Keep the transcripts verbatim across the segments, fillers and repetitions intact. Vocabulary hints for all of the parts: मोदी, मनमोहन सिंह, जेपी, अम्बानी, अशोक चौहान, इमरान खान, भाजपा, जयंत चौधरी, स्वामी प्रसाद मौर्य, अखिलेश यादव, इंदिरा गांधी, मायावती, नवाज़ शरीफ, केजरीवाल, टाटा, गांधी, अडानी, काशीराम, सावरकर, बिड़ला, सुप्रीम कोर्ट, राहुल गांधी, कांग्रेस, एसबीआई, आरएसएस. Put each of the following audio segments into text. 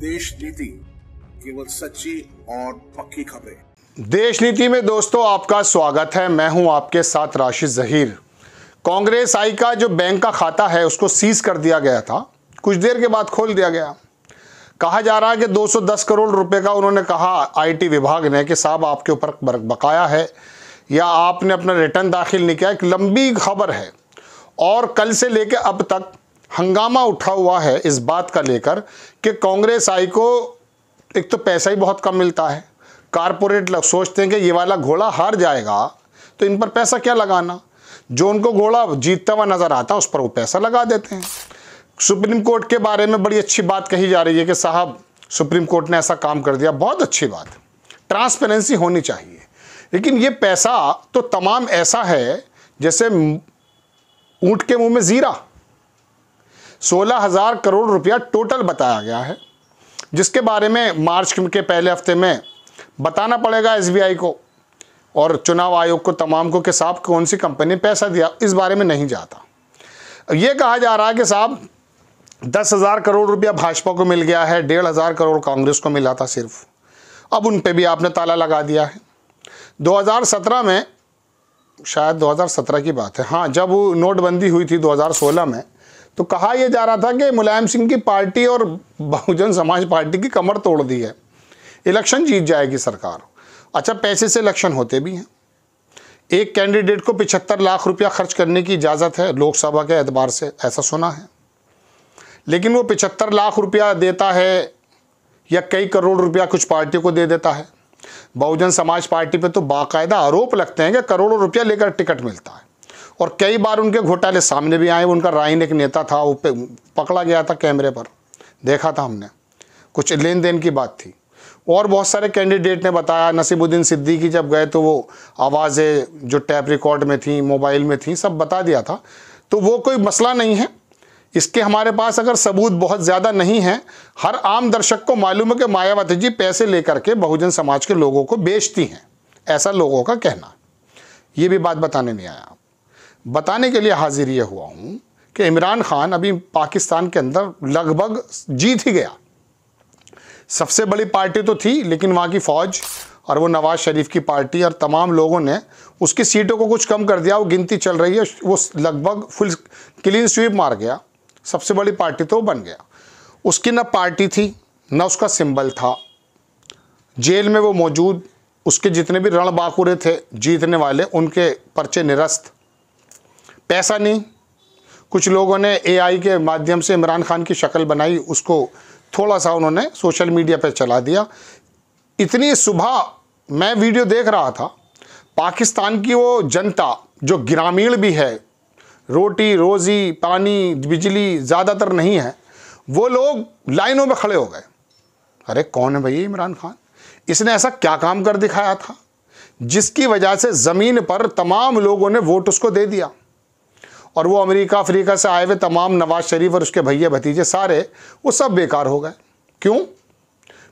देश नीति, केवल सच्ची और पक्की खबरें। देश नीति में दोस्तों आपका स्वागत है, मैं हूं आपके साथ राशि ज़हीर। कांग्रेस आई का जो बैंक का खाता है उसको सीज कर दिया गया था, कुछ देर के बाद खोल दिया गया। कहा जा रहा है कि दो सौ दस करोड़ रुपए का उन्होंने कहा आईटी विभाग ने कि साहब आपके ऊपर बकाया है या आपने अपना रिटर्न दाखिल नहीं किया। एक लंबी खबर है और कल से लेकर अब तक हंगामा उठा हुआ है इस बात का लेकर कि कांग्रेस आई को एक तो पैसा ही बहुत कम मिलता है, कारपोरेट लोग सोचते हैं कि ये वाला घोड़ा हार जाएगा तो इन पर पैसा क्या लगाना, जो उनको घोड़ा जीतता हुआ नज़र आता है उस पर वो पैसा लगा देते हैं। सुप्रीम कोर्ट के बारे में बड़ी अच्छी बात कही जा रही है कि साहब सुप्रीम कोर्ट ने ऐसा काम कर दिया, बहुत अच्छी बात, ट्रांसपेरेंसी होनी चाहिए। लेकिन ये पैसा तो तमाम ऐसा है जैसे ऊंट के मुंह में जीरा। सोलह हज़ार करोड़ रुपया टोटल बताया गया है, जिसके बारे में मार्च के पहले हफ्ते में बताना पड़ेगा एसबीआई को और चुनाव आयोग को तमाम को कि साहब कौन सी कंपनी ने पैसा दिया, इस बारे में नहीं जाता। ये कहा जा रहा है कि साहब दस हज़ार करोड़ रुपया भाजपा को मिल गया है, डेढ़ हज़ार करोड़ कांग्रेस को मिला था सिर्फ, अब उन पे भी आपने ताला लगा दिया है। दो हज़ार सत्रह में, शायद दो हज़ार सत्रह की बात है, हाँ, जब वो नोटबंदी हुई थी दो हज़ार सोलह में, तो कहा यह जा रहा था कि मुलायम सिंह की पार्टी और बहुजन समाज पार्टी की कमर तोड़ दी है, इलेक्शन जीत जाएगी सरकार। अच्छा, पैसे से इलेक्शन होते भी हैं। एक कैंडिडेट को पचहत्तर लाख रुपया खर्च करने की इजाज़त है लोकसभा के एतबार से, ऐसा सुना है। लेकिन वो पचहत्तर लाख रुपया देता है या कई करोड़ रुपया कुछ पार्टियों को दे देता है। बहुजन समाज पार्टी पे तो बाकायदा आरोप लगते हैं कि करोड़ों रुपया लेकर टिकट मिलता है और कई बार उनके घोटाले सामने भी आए। उनका राइन एक नेता था, वो पकड़ा गया था, कैमरे पर देखा था हमने, कुछ लेन देन की बात थी। और बहुत सारे कैंडिडेट ने बताया, नसीबुद्दीन सिद्दीकी जब गए तो वो आवाज़ें जो टैप रिकॉर्ड में थी, मोबाइल में थी, सब बता दिया था। तो वो कोई मसला नहीं है, इसके हमारे पास अगर सबूत बहुत ज़्यादा नहीं है। हर आम दर्शक को मालूम है कि मायावती जी पैसे लेकर के बहुजन समाज के लोगों को बेचती हैं, ऐसा लोगों का कहना। ये भी बात बताने नहीं आया, बताने के लिए हाजिर ये हुआ हूँ कि इमरान खान अभी पाकिस्तान के अंदर लगभग जीत ही गया। सबसे बड़ी पार्टी तो थी, लेकिन वहाँ की फ़ौज और वो नवाज़ शरीफ की पार्टी और तमाम लोगों ने उसकी सीटों को कुछ कम कर दिया। वो गिनती चल रही है, वो लगभग फुल क्लीन स्वीप मार गया, सबसे बड़ी पार्टी तो बन गया। उसकी ना पार्टी थी, ना उसका सिंबल था। जेल में वो मौजूद, उसके जितने भी रणबांकुरे थे जीतने वाले, उनके पर्चे निरस्त। पैसा नहीं, कुछ लोगों ने एआई के माध्यम से इमरान खान की शक्ल बनाई, उसको थोड़ा सा उन्होंने सोशल मीडिया पर चला दिया। इतनी सुबह मैं वीडियो देख रहा था, पाकिस्तान की वो जनता जो ग्रामीण भी है, रोटी रोज़ी पानी बिजली ज़्यादातर नहीं है, वो लोग लाइनों में खड़े हो गए। अरे कौन है भैया इमरान खान, इसने ऐसा क्या काम कर दिखाया था जिसकी वजह से ज़मीन पर तमाम लोगों ने वोट उसको दे दिया। और वो अमेरिका अफ्रीका से आए हुए तमाम नवाज़ शरीफ और उसके भैया भतीजे सारे, वो सब बेकार हो गए। क्यों?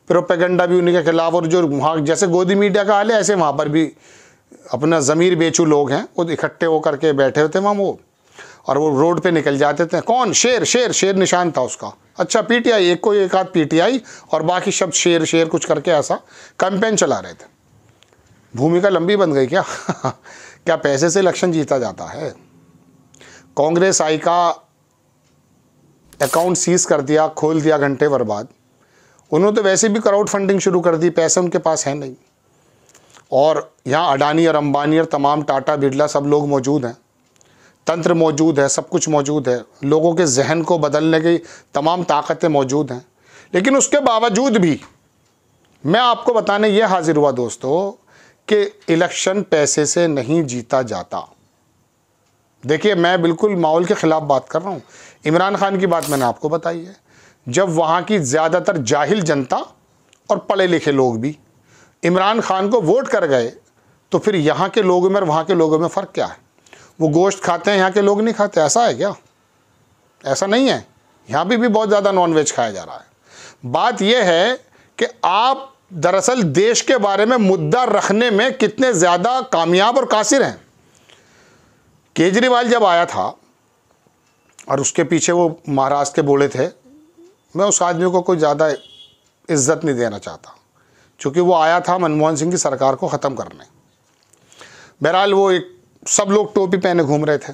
प्रोपेगेंडा भी उन्हीं के खिलाफ, और जो वहाँ जैसे गोदी मीडिया का हाल है ऐसे वहाँ पर भी अपना ज़मीर बेचू लोग हैं, वो इकट्ठे होकर के बैठे होते हैं वहाँ वो, और वो रोड पे निकल जाते थे। कौन? शेर शेर शेर निशान था उसका। अच्छा, पी टी आई, एक को एक हाथ पी टी आई और बाकी शब्द शेर शेर कुछ करके ऐसा कैंपेन चला रहे थे। भूमिका लंबी बन गई क्या? क्या पैसे से इलेक्शन जीता जाता है? कांग्रेस आई का अकाउंट सीज कर दिया, खोल दिया घंटे भर बाद। उन्होंने तो वैसे भी क्राउड फंडिंग शुरू कर दी, पैसे उनके पास है नहीं। और यहाँ अडानी और अम्बानी और तमाम टाटा बिड़ला सब लोग मौजूद हैं, तंत्र मौजूद है, सब कुछ मौजूद है, लोगों के जहन को बदलने की तमाम ताकतें मौजूद हैं। लेकिन उसके बावजूद भी मैं आपको बताने ये हाजिर हुआ दोस्तों कि इलेक्शन पैसे से नहीं जीता जाता। देखिए, मैं बिल्कुल माहौल के ख़िलाफ़ बात कर रहा हूँ। इमरान खान की बात मैंने आपको बताई है, जब वहाँ की ज़्यादातर जाहिल जनता और पढ़े लिखे लोग भी इमरान खान को वोट कर गए, तो फिर यहाँ के लोगों में और वहाँ के लोगों में फ़र्क क्या है? वो गोश्त खाते हैं, यहाँ के लोग नहीं खाते, ऐसा है क्या? ऐसा नहीं है, यहाँ भी, भी बहुत ज़्यादा नॉनवेज खाया जा रहा है। बात यह है कि आप दरअसल देश के बारे में मुद्दा रखने में कितने ज़्यादा कामयाब और कासिर हैं। केजरीवाल जब आया था और उसके पीछे वो महाराष्ट्र के बोले थे, मैं उस आदमी को कोई ज़्यादा इज्जत नहीं देना चाहता, चूँकि वो आया था मनमोहन सिंह की सरकार को ख़त्म करने। बहरहाल वो एक सब लोग टोपी पहने घूम रहे थे,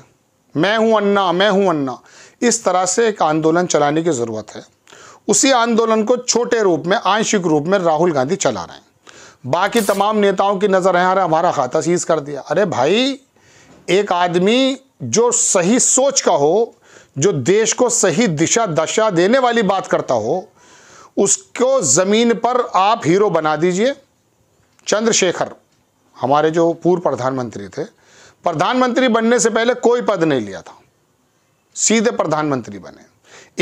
मैं हूँ अन्ना, मैं हूँ अन्ना, इस तरह से एक आंदोलन चलाने की ज़रूरत है। उसी आंदोलन को छोटे रूप में, आंशिक रूप में राहुल गांधी चला रहे हैं। बाकी तमाम नेताओं की नज़र है अरे हमारा खाता सीज कर दिया। अरे भाई, एक आदमी जो सही सोच का हो, जो देश को सही दिशा दशा देने वाली बात करता हो, उसको ज़मीन पर आप हीरो बना दीजिए। चंद्रशेखर हमारे जो पूर्व प्रधानमंत्री थे, प्रधानमंत्री बनने से पहले कोई पद नहीं लिया था, सीधे प्रधानमंत्री बने।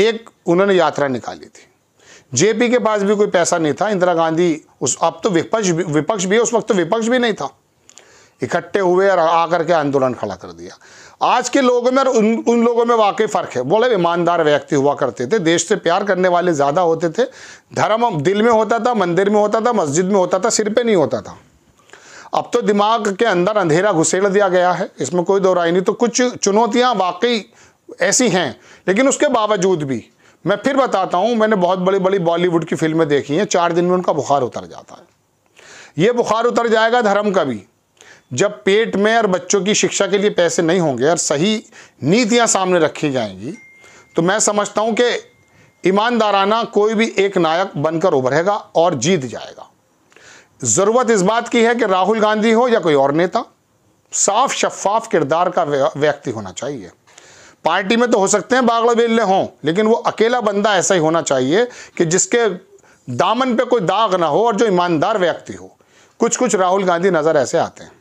एक उन्होंने यात्रा निकाली थी, जेपी के पास भी कोई पैसा नहीं था, इंदिरा गांधी उस अब तो विपक्ष विपक्ष भी है, उस वक्त तो विपक्ष भी नहीं था, इकट्ठे हुए और आकर के आंदोलन खड़ा कर दिया। आज के लोगों में और उन उन लोगों में वाकई फ़र्क है। बोले ईमानदार व्यक्ति हुआ करते थे, देश से प्यार करने वाले ज़्यादा होते थे, धर्म दिल में होता था, मंदिर में होता था, मस्जिद में होता था, सिर पे नहीं होता था। अब तो दिमाग के अंदर अंधेरा घुसेड़ दिया गया है, इसमें कोई दो राय नहीं। तो कुछ चुनौतियां वाकई ऐसी हैं, लेकिन उसके बावजूद भी मैं फिर बताता हूं, मैंने बहुत बड़ी बड़ी बॉलीवुड की फिल्में देखी हैं, चार दिन में उनका बुखार उतर जाता है। ये बुखार उतर जाएगा धर्म का भी, जब पेट में और बच्चों की शिक्षा के लिए पैसे नहीं होंगे और सही नीतियाँ सामने रखी जाएंगी, तो मैं समझता हूँ कि ईमानदाराना कोई भी एक नायक बनकर उभरेगा और जीत जाएगा। ज़रूरत इस बात की है कि राहुल गांधी हो या कोई और नेता, साफ शफाफ किरदार का व्यक्ति होना चाहिए। पार्टी में तो हो सकते हैं बागड़ बेल्ले हों, लेकिन वो अकेला बंदा ऐसा ही होना चाहिए कि जिसके दामन पे कोई दाग ना हो और जो ईमानदार व्यक्ति हो। कुछ कुछ राहुल गांधी नज़र ऐसे आते हैं।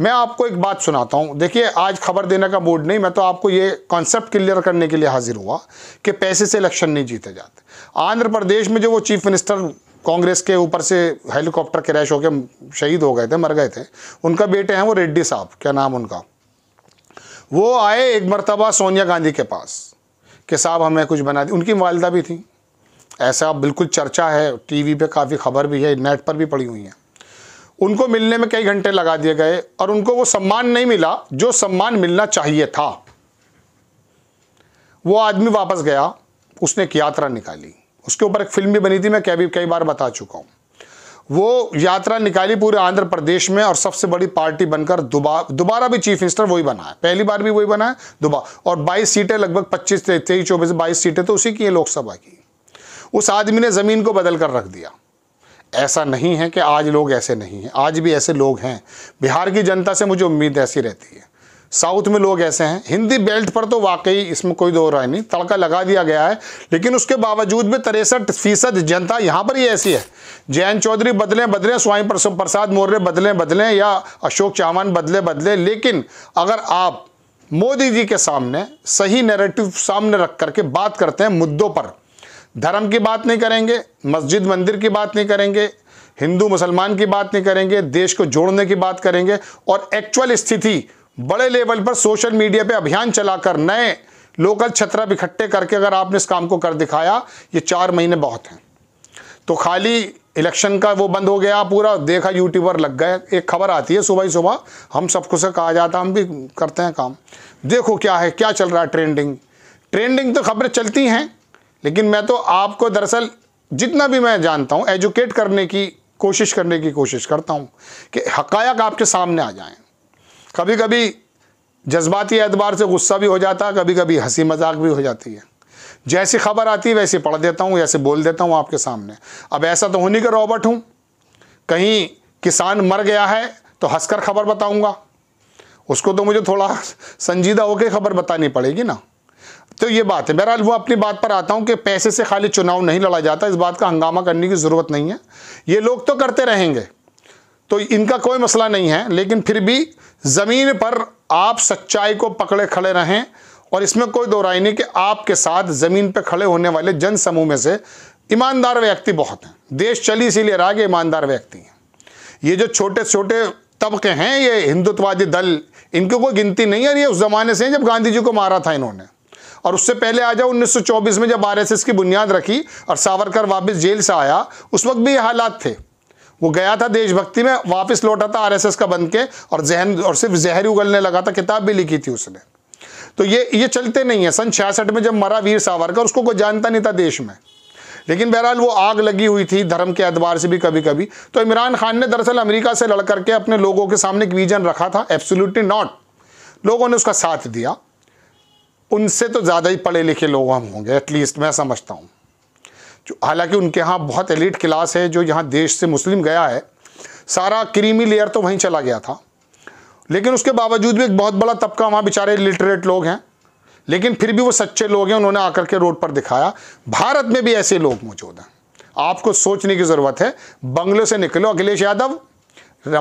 मैं आपको एक बात सुनाता हूँ। देखिए, आज खबर देने का मूड नहीं, मैं तो आपको ये कॉन्सेप्ट क्लियर करने के लिए हाजिर हुआ कि पैसे से इलेक्शन नहीं जीते जाते। आंध्र प्रदेश में जो वो चीफ मिनिस्टर कांग्रेस के ऊपर से हेलीकॉप्टर क्रैश होकर शहीद हो गए थे, मर गए थे, उनका बेटे हैं वो रेड्डी साहब, क्या नाम उनका, वो आए एक मरतबा सोनिया गांधी के पास कि साहब हमें कुछ बना दी। उनकी वालदा भी थी, ऐसा बिल्कुल चर्चा है, टीवी पे काफ़ी खबर भी है, नेट पर भी पड़ी हुई है। उनको मिलने में कई घंटे लगा दिए गए और उनको वो सम्मान नहीं मिला जो सम्मान मिलना चाहिए था। वो आदमी वापस गया, उसने एक यात्रा निकाली, उसके ऊपर एक फिल्म भी बनी थी, मैं कभी कई बार बता चुका हूँ। वो यात्रा निकाली पूरे आंध्र प्रदेश में और सबसे बड़ी पार्टी बनकर दोबारा दोबारा भी चीफ मिनिस्टर वही बना है, पहली बार भी वही बना है दोबारा। और बाईस सीटें, लगभग पच्चीस तेईस चौबीस बाईस सीटें तो उसी की है लोकसभा की। उस आदमी ने ज़मीन को बदल कर रख दिया। ऐसा नहीं है कि आज लोग ऐसे नहीं हैं, आज भी ऐसे लोग हैं। बिहार की जनता से मुझे उम्मीद ऐसी रहती है, साउथ में लोग ऐसे हैं। हिंदी बेल्ट पर तो वाकई इसमें कोई दो राय नहीं, तड़का लगा दिया गया है, लेकिन उसके बावजूद भी तिरसठ फीसद जनता यहाँ पर ही ऐसी है। जयंत चौधरी बदलें बदलें, स्वामी प्रसाद मौर्य बदलें बदलें, या अशोक चौहान बदलें बदलें, लेकिन अगर आप मोदी जी के सामने सही नैरेटिव सामने रख करके बात करते हैं, मुद्दों पर धर्म की बात नहीं करेंगे, मस्जिद मंदिर की बात नहीं करेंगे, हिंदू मुसलमान की बात नहीं करेंगे, देश को जोड़ने की बात करेंगे और एक्चुअल स्थिति बड़े लेवल पर सोशल मीडिया पे अभियान चलाकर नए लोकल छत्रा इकट्ठे करके अगर आपने इस काम को कर दिखाया, ये चार महीने बहुत हैं। तो खाली इलेक्शन का वो बंद हो गया पूरा, देखा यूट्यूबर लग गए। एक खबर आती है सुबह ही सुबह, हम सबको से कहा जाता, हम भी करते हैं काम, देखो क्या है, क्या चल रहा है ट्रेंडिंग। ट्रेंडिंग तो खबरें चलती हैं, लेकिन मैं तो आपको दरअसल जितना भी मैं जानता हूँ एजुकेट करने की कोशिश करने की कोशिश करता हूँ कि हक़ायक़ आपके सामने आ जाएँ। कभी कभी जज्बाती एतबार से गुस्सा भी हो जाता है, कभी कभी हंसी मजाक भी हो जाती है। जैसी खबर आती है वैसे पढ़ देता हूँ, वैसे बोल देता हूँ आपके सामने। अब ऐसा तो होने का रॉबर्ट हूँ, कहीं किसान मर गया है तो हंसकर खबर बताऊँगा उसको, तो मुझे थोड़ा संजीदा होकर खबर बतानी पड़ेगी ना। तो ये बात है। बहरहाल वो अपनी बात पर आता हूँ कि पैसे से खाली चुनाव नहीं लड़ा जाता, इस बात का हंगामा करने की ज़रूरत नहीं है। ये लोग तो करते रहेंगे, तो इनका कोई मसला नहीं है, लेकिन फिर भी ज़मीन पर आप सच्चाई को पकड़े खड़े रहें। और इसमें कोई दो राय नहीं कि आपके साथ ज़मीन पर खड़े होने वाले जन समूह में से ईमानदार व्यक्ति बहुत हैं। देश चल इसीलिए रहा कि ईमानदार व्यक्ति हैं। ये जो छोटे छोटे तबके हैं, ये हिंदुत्ववादी दल, इनकी कोई गिनती नहीं है। ये उस ज़माने से हैं जब गांधी जी को मारा था इन्होंने, और उससे पहले आ जाओ उन्नीस सौ चौबीस में जब आर एस एस की बुनियाद रखी और सावरकर वापस जेल से आया, उस वक्त भी ये हालात थे। वो गया था देशभक्ति में, वापस लौटा था आर एस एस का बन के, और जहन और सिर्फ जहर उगलने लगा था, किताब भी लिखी थी उसने। तो ये ये चलते नहीं है। सन छियासठ में जब मरा वीर सावरकर, उसको कोई जानता नहीं था देश में, लेकिन बहरहाल वो आग लगी हुई थी धर्म के एतबार से भी कभी कभी। तो इमरान खान ने दरअसल अमेरिका से लड़ करके अपने लोगों के सामने एक विजन रखा था, एब्सोल्युटली नॉट, लोगों ने उसका साथ दिया। उनसे तो ज़्यादा ही पढ़े लिखे लोग हम होंगे, एटलीस्ट मैं समझता हूँ, हालांकि उनके यहाँ बहुत एलिट क्लास है। जो यहाँ देश से मुस्लिम गया है सारा क्रीमी लेयर तो वहीं चला गया था, लेकिन उसके बावजूद भी एक बहुत बड़ा तबका वहाँ बेचारे लिटरेट लोग हैं, लेकिन फिर भी वो सच्चे लोग हैं। उन्होंने आकर के रोड पर दिखाया। भारत में भी ऐसे लोग मौजूद हैं, आपको सोचने की ज़रूरत है। बंगलों से निकलो, अखिलेश यादव,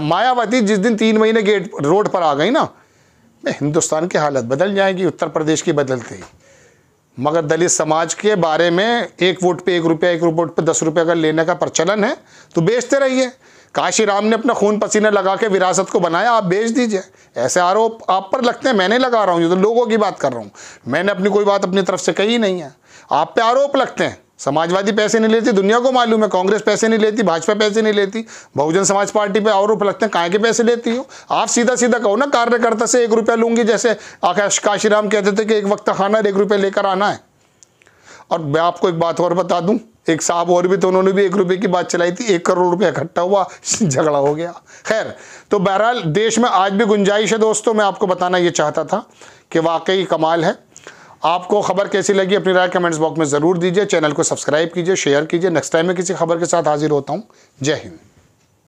मायावती जिस दिन तीन महीने गेट रोड पर आ गई ना, हिंदुस्तान की हालत बदल जाएगी, उत्तर प्रदेश की बदलते ही। मगर दलित समाज के बारे में एक वोट पे एक रुपया, एक वोट पे दस रुपये का लेने का प्रचलन है, तो बेचते रहिए। काशीराम ने अपना खून पसीना लगा के विरासत को बनाया, आप बेच दीजिए। ऐसे आरोप आप पर लगते हैं, मैं नहीं लगा रहा हूँ, ये तो लोगों की बात कर रहा हूँ, मैंने अपनी कोई बात अपनी तरफ से कही नहीं है। आप पे आरोप लगते हैं, समाजवादी पैसे नहीं लेती, दुनिया को मालूम है, कांग्रेस पैसे नहीं लेती, भाजपा पैसे नहीं लेती, बहुजन समाज पार्टी पे आरोप लगते हैं, काहे के पैसे लेती हो। आप सीधा सीधा कहो ना, कार्यकर्ता से एक रुपया लूंगी, जैसे आकाश काशीराम कहते थे कि एक वक्त खाना और एक रुपया लेकर आना है। और मैं आपको एक बात और बता दूं, एक साहब और भी तो उन्होंने भी एक रुपये की बात चलाई थी, एक करोड़ रुपया इकट्ठा हुआ, झगड़ा हो गया। खैर, तो बहरहाल देश में आज भी गुंजाइश है दोस्तों। मैं आपको बताना ये चाहता था कि वाकई कमाल है। आपको खबर कैसी लगी अपनी राय कमेंट्स बॉक्स में ज़रूर दीजिए, चैनल को सब्सक्राइब कीजिए, शेयर कीजिए। नेक्स्ट टाइम मैं किसी खबर के साथ हाजिर होता हूँ। जय हिंद।